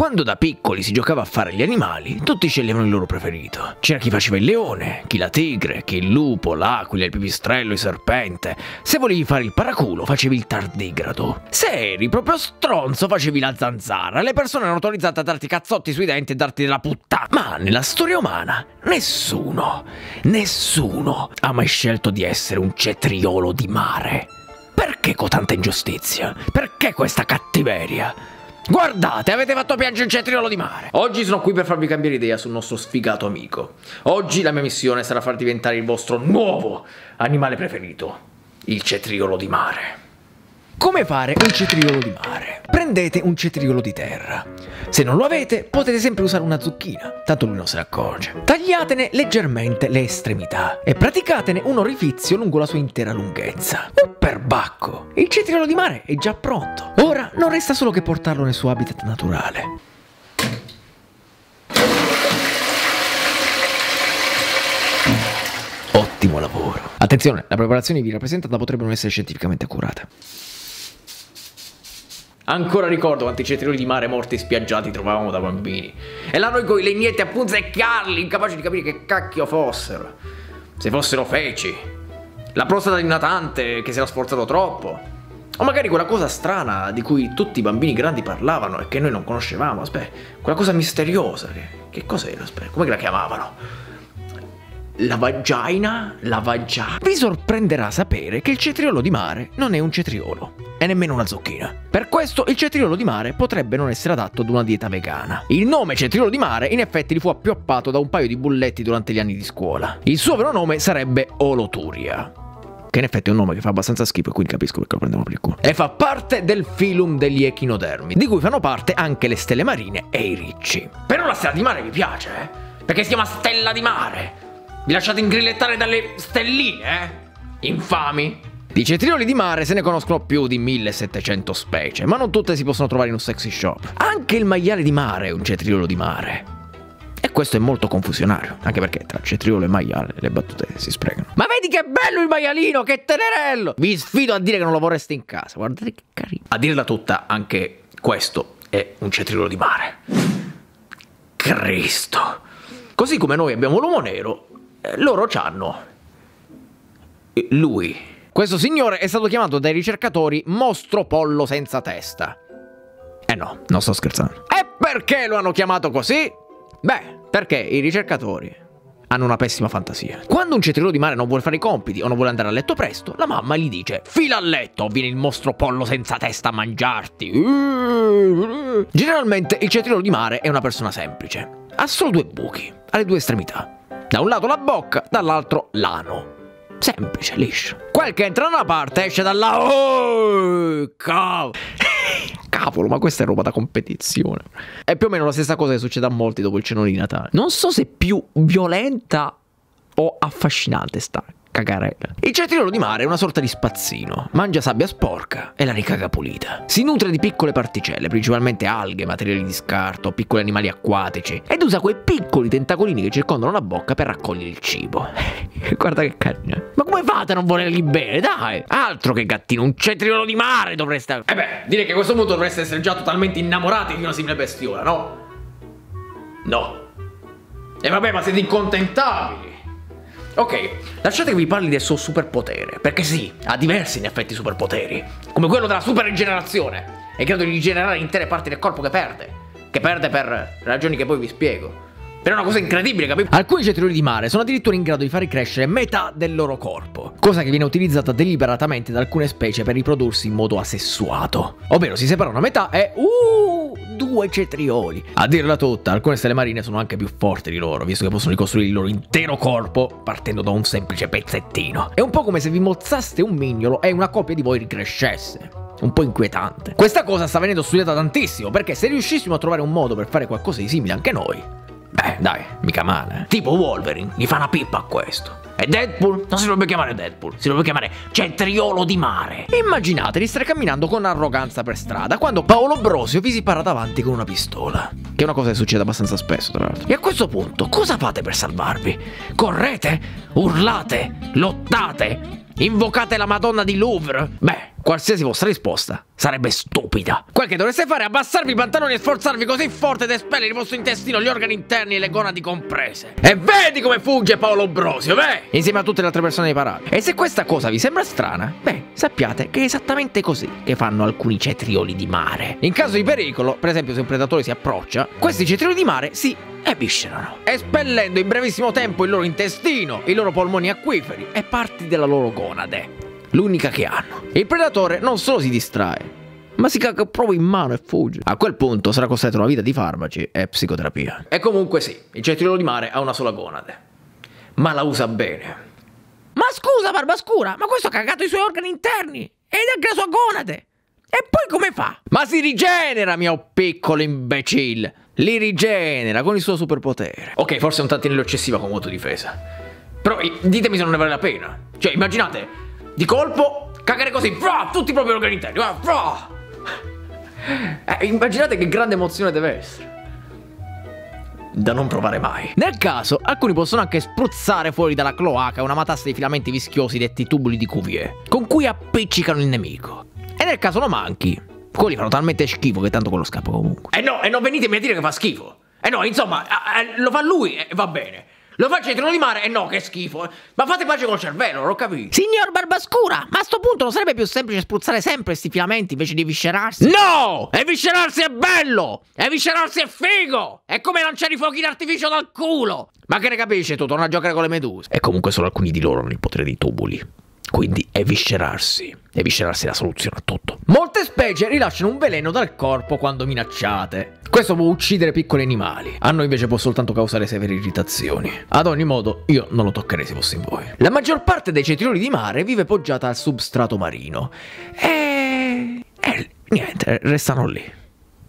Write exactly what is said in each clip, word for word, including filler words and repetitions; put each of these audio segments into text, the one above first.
Quando da piccoli si giocava a fare gli animali, tutti sceglievano il loro preferito. C'era chi faceva il leone, chi la tigre, chi il lupo, l'aquila, il pipistrello, il serpente. Se volevi fare il paraculo, facevi il tardigrado. Se eri proprio stronzo, facevi la zanzara. Le persone erano autorizzate a darti cazzotti sui denti e darti della puttana. Ma nella storia umana, nessuno, nessuno ha mai scelto di essere un cetriolo di mare. Perché con tanta ingiustizia? Perché questa cattiveria? Guardate, avete fatto piangere un cetriolo di mare! Oggi sono qui per farvi cambiare idea sul nostro sfigato amico. Oggi la mia missione sarà far diventare il vostro nuovo animale preferito, il cetriolo di mare. Come fare un cetriolo di mare? Prendete un cetriolo di terra. Se non lo avete, potete sempre usare una zucchina, tanto lui non se ne accorge. Tagliatene leggermente le estremità e praticatene un orifizio lungo la sua intera lunghezza. Un perbacco! Il cetriolo di mare è già pronto. Ora non resta solo che portarlo nel suo habitat naturale. Ottimo lavoro. Attenzione, le preparazioni vi rappresentata potrebbero essere scientificamente accurate. Ancora ricordo quanti cetrioli di mare morti spiaggiati trovavamo da bambini. E là noi coi legnetti a punzecchiarli, incapaci di capire che cacchio fossero. Se fossero feci. La prostata di un natante che si era sforzato troppo. O magari quella cosa strana di cui tutti i bambini grandi parlavano e che noi non conoscevamo. Aspetta, quella cosa misteriosa. Che, che cos'era? Aspetta, come la chiamavano? La vagina, la vagina. Vi sorprenderà sapere che il cetriolo di mare non è un cetriolo e nemmeno una zucchina. Per questo il cetriolo di mare potrebbe non essere adatto ad una dieta vegana. Il nome cetriolo di mare in effetti gli fu appioppato da un paio di bulletti durante gli anni di scuola. Il suo vero nome sarebbe Oloturia, che in effetti è un nome che fa abbastanza schifo e quindi capisco perché lo prendiamo per il culo. E fa parte del filum degli echinodermi, di cui fanno parte anche le stelle marine e i ricci. Però la stella di mare vi piace, eh? Perché si chiama stella di mare. Vi lasciate ingrillettare dalle stelline, eh? Infami! Di cetrioli di mare se ne conoscono più di millesettecento specie, ma non tutte si possono trovare in un sexy shop. Anche il maiale di mare è un cetriolo di mare. E questo è molto confusionario, anche perché tra cetriolo e maiale le battute si sprecano. Ma vedi che bello il maialino, che tenerello! Vi sfido a dire che non lo vorreste in casa, guardate che carino. A dirla tutta, anche questo è un cetriolo di mare. Cristo! Così come noi abbiamo l'uomo nero, loro c'hanno lui. Questo signore è stato chiamato dai ricercatori mostro pollo senza testa. Eh no, non sto scherzando. E perché lo hanno chiamato così? Beh, perché i ricercatori hanno una pessima fantasia. Quando un cetriolo di mare non vuole fare i compiti o non vuole andare a letto presto, la mamma gli dice: fila a letto, viene il mostro pollo senza testa a mangiarti. Generalmente il cetriolo di mare è una persona semplice. Ha solo due buchi alle due estremità. Da un lato la bocca, dall'altro l'ano. Semplice, liscio. Quel che entra da una parte esce dalla... Oh, cavolo. Cavolo, ma questa è roba da competizione. È più o meno la stessa cosa che succede a molti dopo il cenone di Natale. Non so se è più violenta o affascinante sta cagarella. Il cetriolo di mare è una sorta di spazzino. Mangia sabbia sporca e la ricaga pulita. Si nutre di piccole particelle, principalmente alghe, materiali di scarto, piccoli animali acquatici, ed usa quei piccoli tentacolini che circondano la bocca per raccogliere il cibo. Guarda che carino. Ma come fate a non volerli bene, dai? Altro che gattino, un cetriolo di mare dovreste... E beh, direi che a questo punto dovreste essere già totalmente innamorati di una simile bestiola, no? No. E vabbè, ma siete incontentabili. Ok, lasciate che vi parli del suo superpotere, perché sì, ha diversi in effetti superpoteri, come quello della superrigenerazione, è in grado di rigenerare intere parti del corpo che perde, che perde per ragioni che poi vi spiego. Però è una cosa incredibile, capito? Alcuni cetrioli di mare sono addirittura in grado di far crescere metà del loro corpo, cosa che viene utilizzata deliberatamente da alcune specie per riprodursi in modo asessuato. Ovvero si separa una metà e... Uh, due cetrioli. A dirla tutta, alcune stelle marine sono anche più forti di loro, visto che possono ricostruire il loro intero corpo partendo da un semplice pezzettino. È un po' come se vi mozzaste un mignolo e una coppia di voi ricrescesse. Un po' inquietante. Questa cosa sta venendo studiata tantissimo, perché se riuscissimo a trovare un modo per fare qualcosa di simile anche noi... Beh, dai, mica male. Tipo Wolverine, gli fa una pippa a questo. E Deadpool? Non si dovrebbe chiamare Deadpool, si dovrebbe chiamare cetriolo di mare. Immaginate di stare camminando con arroganza per strada quando Paolo Brosio vi si para davanti con una pistola. Che è una cosa che succede abbastanza spesso, tra l'altro. E a questo punto, cosa fate per salvarvi? Correte? Urlate? Lottate? Invocate la Madonna di Louvre? Beh, Qualsiasi vostra risposta sarebbe stupida. Quel che dovreste fare è abbassarvi i pantaloni e sforzarvi così forte da espellere il vostro intestino, gli organi interni e le gonadi comprese. E vedi come fugge Paolo Brosio, beh! Insieme a tutte le altre persone dei parati. E se questa cosa vi sembra strana, beh, sappiate che è esattamente così che fanno alcuni cetrioli di mare. In caso di pericolo, per esempio se un predatore si approccia, questi cetrioli di mare si eviscerano, espellendo in brevissimo tempo il loro intestino, i loro polmoni acquiferi e parti della loro gonade. L'unica che hanno. Il predatore non solo si distrae, ma si caga proprio in mano e fugge. A quel punto sarà costretto a una vita di farmaci e psicoterapia. E comunque sì, il cetriolo di mare ha una sola gonade, ma la usa bene. Ma scusa Barbascura, ma questo ha cagato i suoi organi interni ed anche la sua gonade. E poi come fa? Ma si rigenera, mio piccolo imbecille. Li rigenera con il suo superpotere. Ok, forse è un tantinello eccessiva come autodifesa, però ditemi se non ne vale la pena. Cioè immaginate di colpo cagare così, fra, tutti i propri organi interni, fra. Eh, immaginate che grande emozione deve essere, da non provare mai. Nel caso alcuni possono anche spruzzare fuori dalla cloaca una matassa di filamenti vischiosi detti tubuli di cuvier, con cui appiccicano il nemico. E nel caso lo manchi, quelli fanno talmente schifo che tanto quello scappa comunque. E eh no, e eh non venitemi a dire che fa schifo. E eh no, insomma, eh, eh, lo fa lui e eh, va bene. Lo faccio il trono di mare? E eh no, che schifo. Ma fate pace col cervello, non ho capito. Signor Barbascura, ma a sto punto non sarebbe più semplice spruzzare sempre sti filamenti invece di eviscerarsi? No! Eviscerarsi è bello! Eviscerarsi è figo! È come lanciare i fuochi d'artificio dal culo! Ma che ne capisci tu? Torna a giocare con le meduse. E comunque solo alcuni di loro hanno il potere dei tubuli. Quindi eviscerarsi. Eviscerarsi è la soluzione a tutto. Molte specie rilasciano un veleno dal corpo quando minacciate. Questo può uccidere piccoli animali. A noi invece può soltanto causare severe irritazioni. Ad ogni modo, io non lo toccherei se fossi in voi. La maggior parte dei cetrioli di mare vive poggiata al substrato marino. E... e niente, restano lì.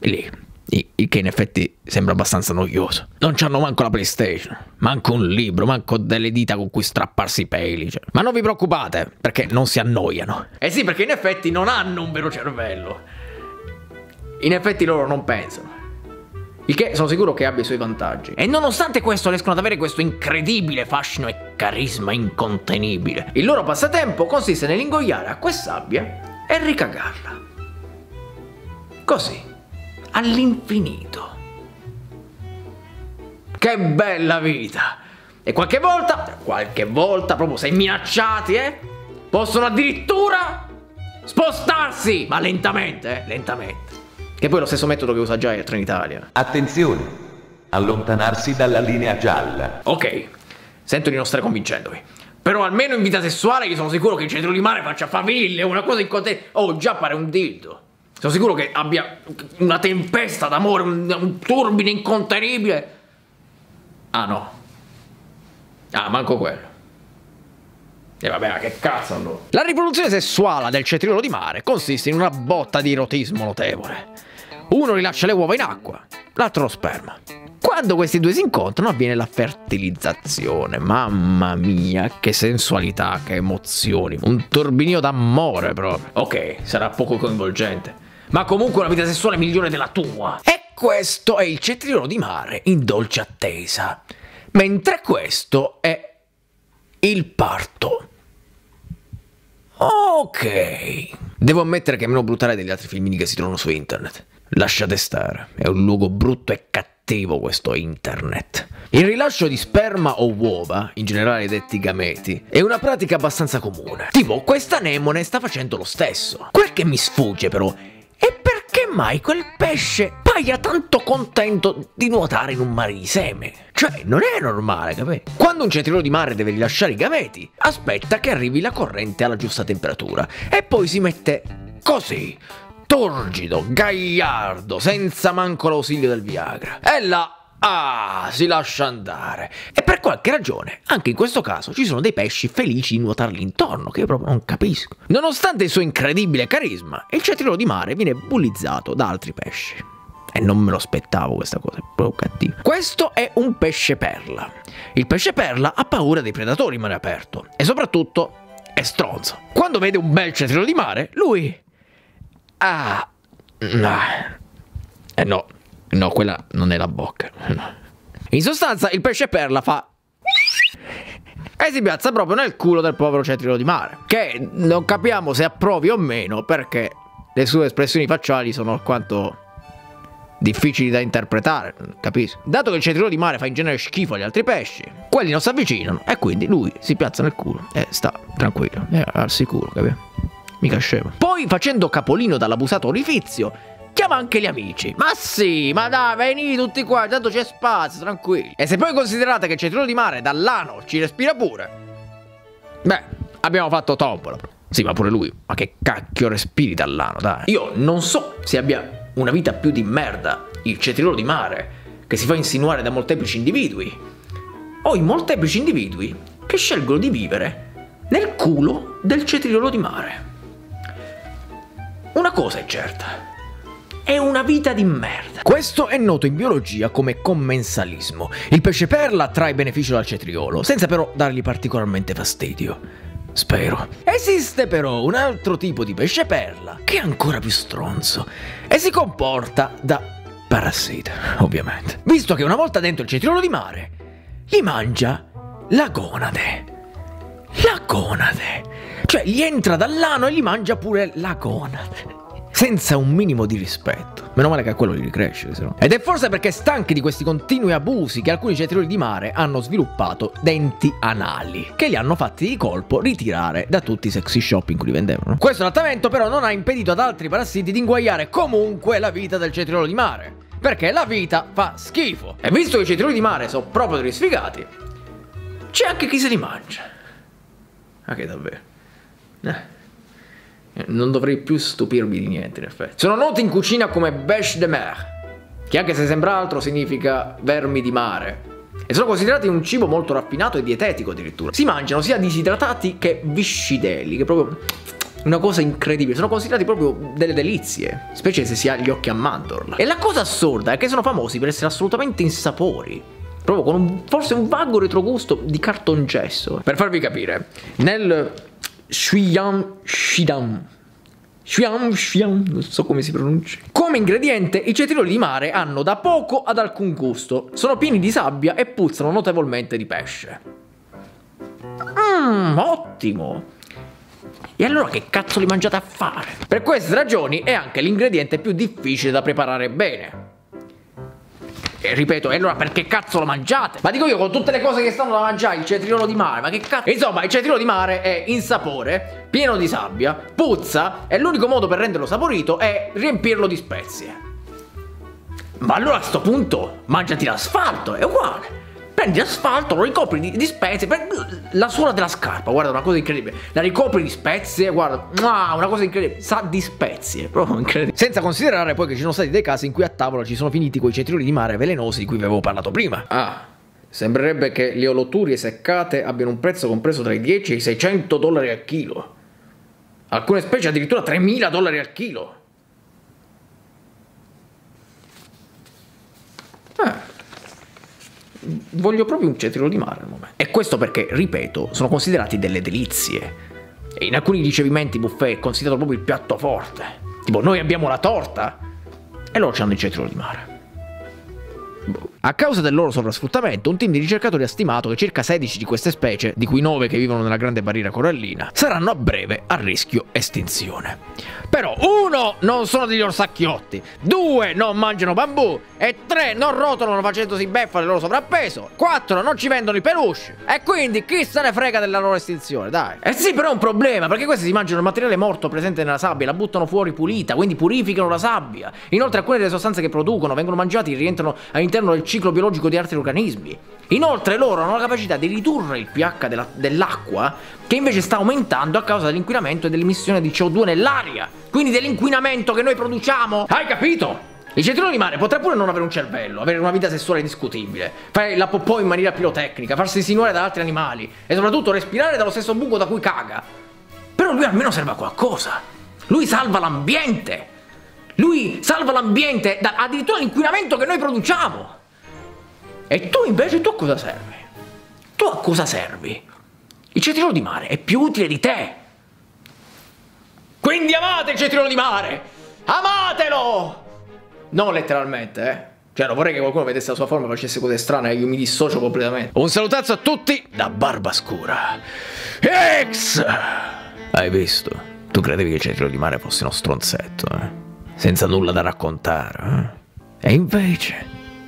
Lì. Il che in effetti sembra abbastanza noioso. Non c'hanno manco la PlayStation, manco un libro, manco delle dita con cui strapparsi i peli, cioè. Ma non vi preoccupate, perché non si annoiano. Eh sì, perché in effetti non hanno un vero cervello. In effetti loro non pensano. Il che sono sicuro che abbia i suoi vantaggi. E nonostante questo riescono ad avere questo incredibile fascino e carisma incontenibile. Il loro passatempo consiste nell'ingoiare acqua e sabbia e ricagarla. Così. All'infinito. Che bella vita. E qualche volta, qualche volta proprio se minacciati, eh, possono addirittura spostarsi, ma lentamente, eh, lentamente. Che poi è lo stesso metodo che usa già il Trenitalia. Attenzione, allontanarsi dalla linea gialla. Ok, sento di non stare convincendovi. Però almeno in vita sessuale io sono sicuro che il cetriolo di mare faccia faville, una cosa in contesto. Oh, già pare un dildo. Sono sicuro che abbia una tempesta d'amore, un, un turbine incontenibile. Ah no. Ah, manco quello. E vabbè, ma che cazzo allora. La riproduzione sessuale del cetriolo di mare consiste in una botta di erotismo notevole. Uno rilascia le uova in acqua, l'altro lo sperma. Quando questi due si incontrano avviene la fertilizzazione. Mamma mia, che sensualità, che emozioni. Un turbinio d'amore proprio. Ok, sarà poco coinvolgente, ma comunque una vita sessuale migliore della tua. E questo è il cetriolo di mare in dolce attesa. Mentre questo è il parto. Ok. Devo ammettere che è meno brutale degli altri filmini che si trovano su internet. Lasciate stare, è un luogo brutto e cattivo questo internet. Il rilascio di sperma o uova, in generale detti gameti, è una pratica abbastanza comune. Tipo, questa anemone sta facendo lo stesso. Quel che mi sfugge però è perché mai quel pesce paia tanto contento di nuotare in un mare di seme. Cioè, non è normale, capito? Quando un cetriolo di mare deve rilasciare i gameti, aspetta che arrivi la corrente alla giusta temperatura e poi si mette così. Torgido, gagliardo, senza manco l'ausilio del Viagra. E là, ah, si lascia andare. E per qualche ragione, anche in questo caso, ci sono dei pesci felici di nuotargli intorno, che io proprio non capisco. Nonostante il suo incredibile carisma, il cetriolo di mare viene bullizzato da altri pesci. E non me lo aspettavo questa cosa, è proprio cattivo. Questo è un pesce perla. Il pesce perla ha paura dei predatori in mare aperto. E soprattutto è stronzo. Quando vede un bel cetriolo di mare, lui... ah, no. Eh no, no, quella non è la bocca. In sostanza il pesce perla fa e si piazza proprio nel culo del povero cetriolo di mare, che non capiamo se approvi o meno perché le sue espressioni facciali sono alquanto difficili da interpretare, capisci? Dato che il cetriolo di mare fa in genere schifo agli altri pesci, quelli non si avvicinano e quindi lui si piazza nel culo e sta tranquillo, è al sicuro, capi? Mica scemo. Poi, facendo capolino dall'abusato orifizio, chiama anche gli amici. Ma sì, ma dai, venite tutti qua, tanto c'è spazio, tranquilli. E se poi considerate che il cetriolo di mare dall'ano ci respira pure, beh, abbiamo fatto tombola. Sì, ma pure lui, ma che cacchio respiri dall'ano, dai. Io non so se abbia una vita più di merda il cetriolo di mare, che si fa insinuare da molteplici individui, o i molteplici individui che scelgono di vivere nel culo del cetriolo di mare. Una cosa è certa, è una vita di merda. Questo è noto in biologia come commensalismo. Il pesce perla trae beneficio dal cetriolo, senza però dargli particolarmente fastidio. Spero. Esiste però un altro tipo di pesce perla che è ancora più stronzo e si comporta da parassita, ovviamente. Visto che una volta dentro il cetriolo di mare, gli mangia la gonade. La gonade. Cioè gli entra dall'ano e gli mangia pure la gonade. Senza un minimo di rispetto. Meno male che a quello gli cresce, se no. Ed è forse perché stanchi di questi continui abusi che alcuni cetrioli di mare hanno sviluppato denti anali, che li hanno fatti di colpo ritirare da tutti i sexy shop in cui li vendevano. Questo trattamento però non ha impedito ad altri parassiti di inguaiare comunque la vita del cetriolo di mare, perché la vita fa schifo. E visto che i cetrioli di mare sono proprio degli sfigati, c'è anche chi se li mangia. Ma che davvero? Eh. Non dovrei più stupirmi di niente, in effetti. Sono noti in cucina come beche de mer, che anche se sembra altro significa vermi di mare, e sono considerati un cibo molto raffinato e dietetico addirittura. Si mangiano sia disidratati che viscideli, che è proprio una cosa incredibile. Sono considerati proprio delle delizie, specie se si ha gli occhi a mandorla. E la cosa assurda è che sono famosi per essere assolutamente insapori, proprio con un, forse un vago retrogusto di cartongesso. Per farvi capire, nel Shuyam Shidam Shuyam Shuyam, non so come si pronuncia, come ingrediente i cetrioli di mare hanno da poco ad alcun gusto, sono pieni di sabbia e puzzano notevolmente di pesce. Mmm, ottimo. E allora che cazzo li mangiate a fare? Per queste ragioni è anche l'ingrediente più difficile da preparare bene. E ripeto, e allora perché cazzo lo mangiate? Ma dico io, con tutte le cose che stanno da mangiare, il cetriolo di mare, ma che cazzo? Insomma, il cetriolo di mare è insapore, pieno di sabbia, puzza, e l'unico modo per renderlo saporito è riempirlo di spezie. Ma allora a sto punto mangiati l'asfalto, è uguale. Prendi l'asfalto, lo ricopri di, di spezie, prendi la suola della scarpa, guarda, una cosa incredibile. La ricopri di spezie, guarda, una cosa incredibile, sa di spezie, proprio incredibile. Senza considerare poi che ci sono stati dei casi in cui a tavola ci sono finiti quei cetrioli di mare velenosi di cui vi avevo parlato prima. Ah, sembrerebbe che le oloturie seccate abbiano un prezzo compreso tra i dieci e i seicento dollari al chilo. Alcune specie addirittura tremila dollari al chilo. Ah. Voglio proprio un cetriolo di mare al momento. E questo perché, ripeto, sono considerati delle delizie. E in alcuni ricevimenti buffet è considerato proprio il piatto forte. Tipo, noi abbiamo la torta e loro c'hanno il cetriolo di mare. Boh. A causa del loro sovrasfruttamento, un team di ricercatori ha stimato che circa sedici di queste specie, di cui nove che vivono nella grande barriera corallina, saranno a breve a rischio estinzione. Però uno, non sono degli orsacchiotti, due, non mangiano bambù, e tre, non rotolano facendosi beffa del loro sovrappeso, quattro, non ci vendono i peluche, e quindi chi se ne frega della loro estinzione, dai. Eh sì, però è un problema, perché questi si mangiano il materiale morto presente nella sabbia e la buttano fuori pulita, quindi purificano la sabbia. Inoltre alcune delle sostanze che producono vengono mangiate e rientrano all'interno del ciclo biologico di altri organismi. Inoltre loro hanno la capacità di ridurre il pH dell'acqua, che invece sta aumentando a causa dell'inquinamento e dell'emissione di C O due nell'aria, quindi dell'inquinamento che noi produciamo. Hai capito? Il cetriolo di mare potrà pure non avere un cervello, avere una vita sessuale discutibile, fare la popò in maniera pirotecnica, farsi insinuare da altri animali e soprattutto respirare dallo stesso buco da cui caga. Però lui almeno serve a qualcosa. Lui salva l'ambiente. Lui salva l'ambiente da addirittura l'inquinamento che noi produciamo. E tu invece, tu a cosa servi? Tu a cosa servi? Il cetriolo di mare è più utile di te. Quindi amate il cetriolo di mare! Amatelo! Non letteralmente, eh. Cioè non vorrei che qualcuno vedesse la sua forma e facesse cose strane, io mi dissocio completamente. Un salutazzo a tutti da Barbascura X! Hai visto? Tu credevi che il cecchino di mare fosse uno stronzetto, eh? Senza nulla da raccontare, eh? E invece...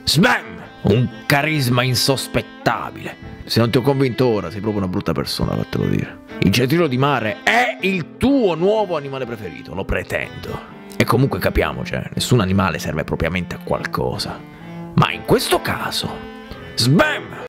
Sbam! Un carisma insospettabile. Se non ti ho convinto ora, sei proprio una brutta persona, fatelo dire. Il cecchino di mare è il tuo nuovo animale preferito, lo pretendo. E comunque capiamoci, eh, nessun animale serve propriamente a qualcosa. Ma in questo caso... Sbam!